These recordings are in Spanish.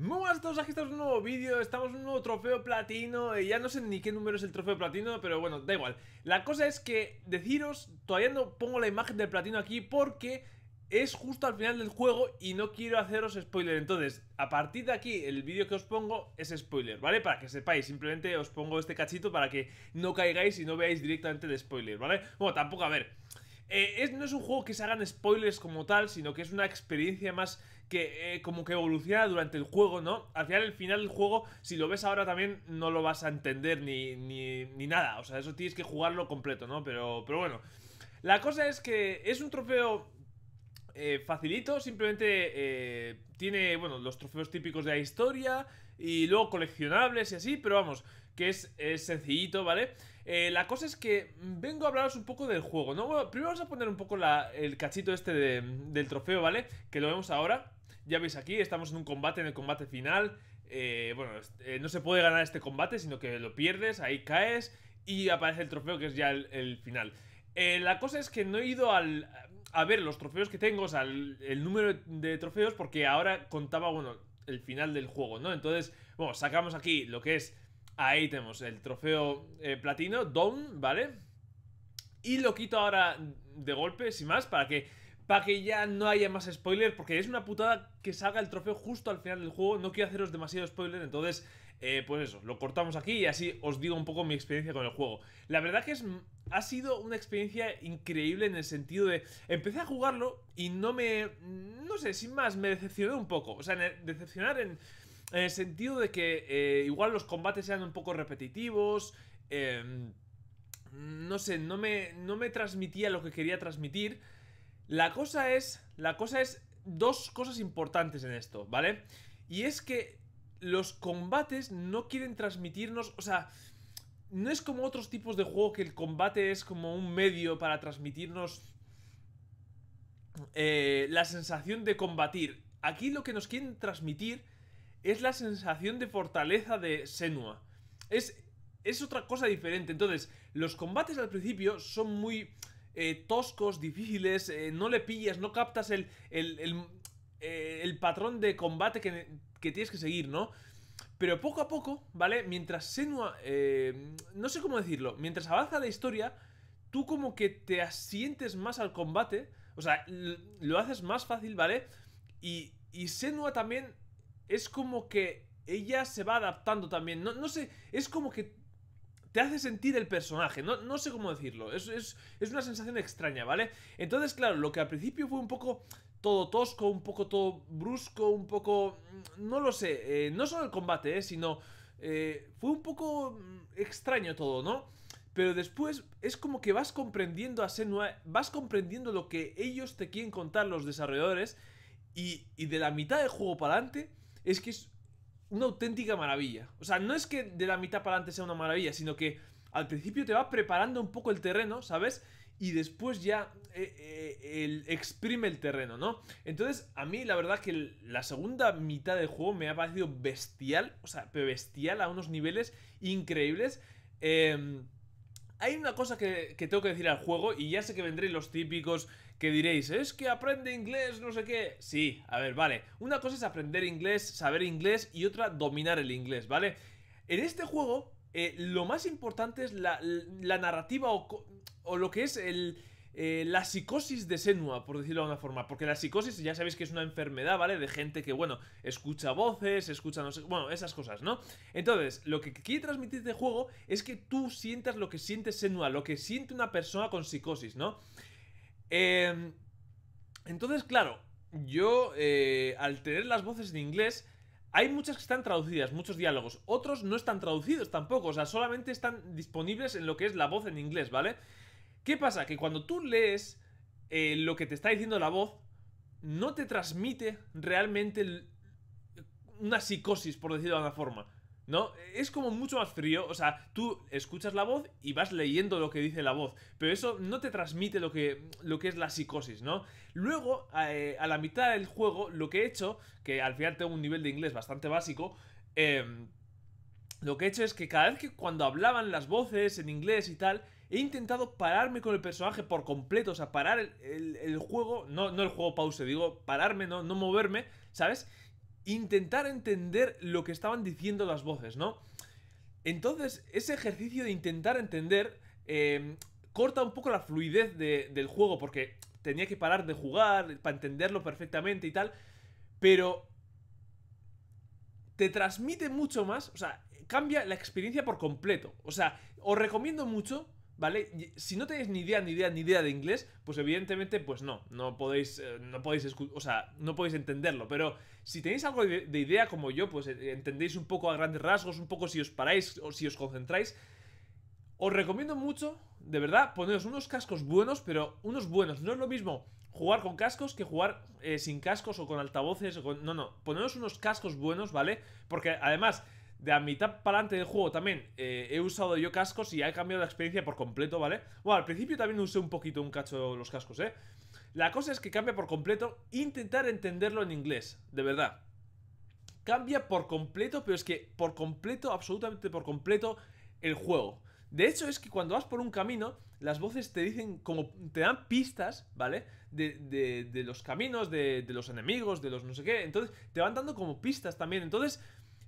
Muy buenas a todos, aquí estamos en un nuevo vídeo, estamos en un nuevo trofeo platino, ya no sé ni qué número es el trofeo platino, pero bueno, da igual. La cosa es que, deciros, todavía no pongo la imagen del platino aquí porque es justo al final del juego y no quiero haceros spoiler. Entonces, a partir de aquí, el vídeo que os pongo es spoiler, ¿vale? Para que sepáis, simplemente os pongo este cachito para que no caigáis y no veáis directamente de spoiler, ¿vale? Bueno, tampoco, a ver... no es un juego que se hagan spoilers como tal, sino que es una experiencia más que como que evoluciona durante el juego, ¿no? Al final, el final del juego, si lo ves ahora también, no lo vas a entender ni nada. O sea, eso tienes que jugarlo completo, ¿no? Pero bueno, la cosa es que es un trofeo facilito, simplemente tiene, bueno, los trofeos típicos de la historia y luego coleccionables y así, pero vamos... que es sencillito, ¿vale? La cosa es que vengo a hablaros un poco del juego, ¿no? Bueno, primero vamos a poner un poco el cachito este del trofeo, ¿vale? Que lo vemos ahora. Ya veis aquí, estamos en un combate, en el combate final. Bueno, no se puede ganar este combate, sino que lo pierdes, ahí caes y aparece el trofeo, que es ya el final. La cosa es que no he ido a ver los trofeos que tengo, o sea, el número de trofeos, porque ahora contaba, bueno, el final del juego, ¿no? Entonces, bueno, sacamos aquí lo que es... Ahí tenemos el trofeo platino, Down, ¿vale? Y lo quito ahora de golpe, sin más, para que ya no haya más spoiler, porque es una putada que salga el trofeo justo al final del juego. No quiero haceros demasiado spoiler, entonces, pues eso, lo cortamos aquí y así os digo un poco mi experiencia con el juego. La verdad que ha sido una experiencia increíble en el sentido de... Empecé a jugarlo y no sé, sin más, me decepcioné un poco. O sea, en el sentido de que igual los combates eran un poco repetitivos, no sé, no me transmitía lo que quería transmitir. La cosa es dos cosas importantes en esto, ¿vale? Y es que los combates no quieren transmitirnos, o sea, no es como otros tipos de juego que el combate es como un medio para transmitirnos la sensación de combatir. Aquí lo que nos quieren transmitir... es la sensación de fortaleza de Senua. Es otra cosa diferente. Entonces, los combates al principio son muy toscos, difíciles, no le pillas, no captas el patrón de combate que tienes que seguir, ¿no? Pero poco a poco, ¿vale? Mientras Senua, no sé cómo decirlo, mientras avanza la historia, tú como que te asientes más al combate, o sea, lo haces más fácil, ¿vale? Y Senua también... es como que ella se va adaptando también, no sé, es como que te hace sentir el personaje, no sé cómo decirlo, es una sensación extraña, ¿vale? Entonces, claro, lo que al principio fue un poco todo tosco, un poco todo brusco, un poco, no lo sé, no solo el combate, sino fue un poco extraño todo, ¿no? Pero después es como que vas comprendiendo a Senua, vas comprendiendo lo que ellos te quieren contar los desarrolladores y de la mitad del juego para adelante... es que es una auténtica maravilla. O sea, no es que de la mitad para adelante sea una maravilla, sino que al principio te va preparando un poco el terreno, ¿sabes? Y después ya exprime el terreno, ¿no? Entonces, a mí la verdad que la segunda mitad del juego me ha parecido bestial. O sea, pero bestial a unos niveles increíbles. Hay una cosa que tengo que decir al juego, y ya sé que vendréis los típicos que diréis, es que aprende inglés, no sé qué. Sí, a ver, vale. Una cosa es aprender inglés, saber inglés, y otra dominar el inglés, ¿vale? En este juego, lo más importante es la narrativa o lo que es la psicosis de Senua, por decirlo de alguna forma. Porque la psicosis, ya sabéis que es una enfermedad, ¿vale? De gente que, bueno, escucha voces, escucha no sé... bueno, esas cosas, ¿no? Entonces, lo que quiere transmitir este juego es que tú sientas lo que siente Senua, lo que siente una persona con psicosis, ¿no? Entonces, claro, yo al tener las voces en inglés... hay muchas que están traducidas, muchos diálogos. Otros no están traducidos tampoco, o sea, solamente están disponibles en lo que es la voz en inglés, ¿vale? ¿Qué pasa? Que cuando tú lees lo que te está diciendo la voz, no te transmite realmente una psicosis, por decirlo de alguna forma, ¿no? Es como mucho más frío, o sea, tú escuchas la voz y vas leyendo lo que dice la voz, pero eso no te transmite lo que es la psicosis, ¿no? Luego, a la mitad del juego, lo que he hecho, que al final tengo un nivel de inglés bastante básico, lo que he hecho es que cada vez que cuando hablaban las voces en inglés y tal, he intentado pararme con el personaje por completo, o sea, parar el juego, no el juego pause, digo, pararme, no moverme, ¿sabes? intentar entender lo que estaban diciendo las voces, ¿no? Entonces, ese ejercicio de intentar entender corta un poco la fluidez del juego, porque tenía que parar de jugar para entenderlo perfectamente y tal, pero te transmite mucho más, o sea, cambia la experiencia por completo. O sea, os recomiendo mucho, ¿vale? Si no tenéis ni idea de inglés, pues evidentemente, pues no podéis entenderlo. Pero si tenéis algo de idea como yo, pues entendéis un poco a grandes rasgos, un poco si os paráis o si os concentráis. Os recomiendo mucho, de verdad, poneros unos cascos buenos, pero unos buenos. No es lo mismo jugar con cascos que jugar sin cascos o con altavoces. O con... No, poneros unos cascos buenos, ¿vale? Porque además... de a mitad para adelante del juego también he usado yo cascos y he cambiado la experiencia por completo, ¿vale? Bueno, al principio también usé un poquito, un cacho los cascos, ¿eh? La cosa es que cambia por completo. Intentar entenderlo en inglés, de verdad. Cambia por completo, pero es que por completo, absolutamente por completo, el juego. De hecho, es que cuando vas por un camino, las voces te dicen, como te dan pistas, ¿vale? De los caminos, de los enemigos, de los no sé qué. Entonces, te van dando como pistas también. Entonces...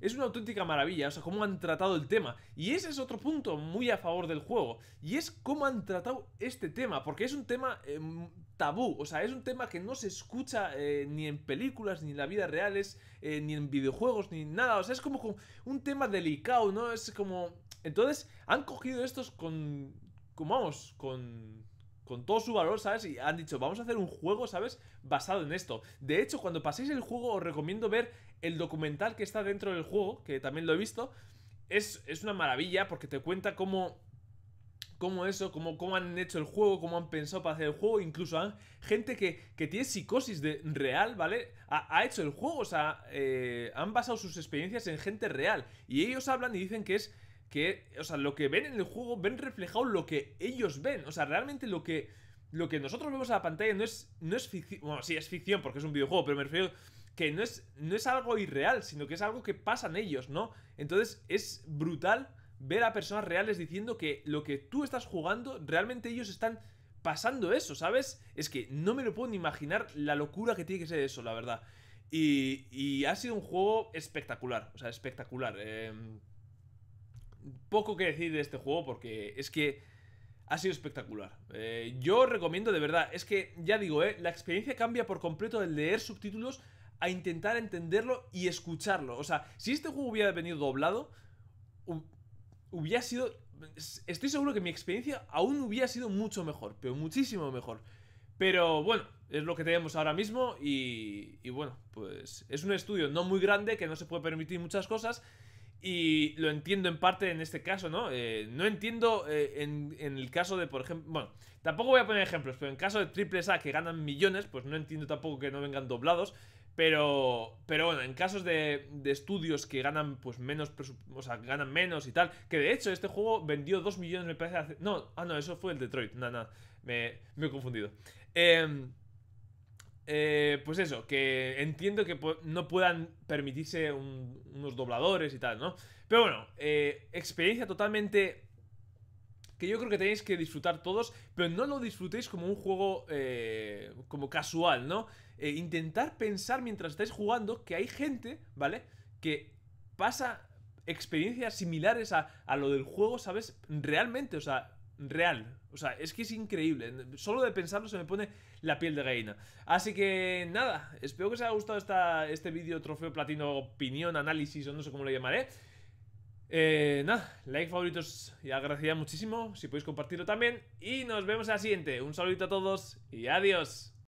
es una auténtica maravilla, o sea, cómo han tratado el tema. Y ese es otro punto muy a favor del juego. Y es cómo han tratado este tema, porque es un tema tabú. O sea, es un tema que no se escucha ni en películas, ni en la vida reales, ni en videojuegos, ni nada. O sea, es como un tema delicado, ¿no? Es como... entonces, han cogido estos con todo su valor, ¿sabes? Y han dicho, vamos a hacer un juego, ¿sabes? Basado en esto. De hecho, cuando paséis el juego, os recomiendo ver el documental que está dentro del juego, que también lo he visto. Es una maravilla porque te cuenta cómo han hecho el juego, cómo han pensado para hacer el juego. Incluso hay gente que tiene psicosis real, ¿vale? Ha hecho el juego, o sea, han basado sus experiencias en gente real. Y ellos hablan y dicen que es... que, o sea, lo que ven en el juego, ven reflejado lo que ellos ven. O sea, realmente lo que nosotros vemos a la pantalla no es ficción. Bueno, sí, es ficción porque es un videojuego, pero me refiero que no es algo irreal, sino que es algo que pasan ellos, ¿no? Entonces es brutal ver a personas reales diciendo que lo que tú estás jugando, realmente ellos están pasando eso, ¿sabes? Es que no me lo puedo ni imaginar la locura que tiene que ser eso, la verdad. Y ha sido un juego espectacular, o sea, espectacular. Poco que decir de este juego porque es que ha sido espectacular. Yo os recomiendo, de verdad, es que ya digo, la experiencia cambia por completo del leer subtítulos a intentar entenderlo y escucharlo. O sea, si este juego hubiera venido doblado, hubiera sido... estoy seguro que mi experiencia aún hubiera sido mucho mejor, pero muchísimo mejor. Pero bueno, es lo que tenemos ahora mismo y bueno, pues es un estudio no muy grande que no se puede permitir muchas cosas. Y lo entiendo en parte en este caso, ¿no? No entiendo en el caso de, por ejemplo... bueno, tampoco voy a poner ejemplos, pero en caso de triples A que ganan millones, pues no entiendo tampoco que no vengan doblados. Pero bueno, en casos de estudios que ganan pues menos, o sea, ganan menos y tal. Que de hecho este juego vendió 2 millones, me parece... hace, no, ah, no, eso fue el Detroit. No, no, me he confundido. Pues eso, que entiendo que no puedan permitirse unos dobladores y tal, ¿no? Pero bueno, experiencia totalmente que yo creo que tenéis que disfrutar todos, pero no lo disfrutéis como un juego como casual, ¿no? Intentar pensar mientras estáis jugando que hay gente, ¿vale? Que pasa experiencias similares a lo del juego, ¿sabes? Realmente, o sea... real, o sea, es que es increíble. Solo de pensarlo se me pone la piel de gallina. Así que nada, espero que os haya gustado este vídeo trofeo platino, opinión, análisis o no sé cómo lo llamaré. Nada, like, favoritos y agradecería muchísimo si podéis compartirlo también. Y nos vemos en la siguiente, un saludito a todos y adiós.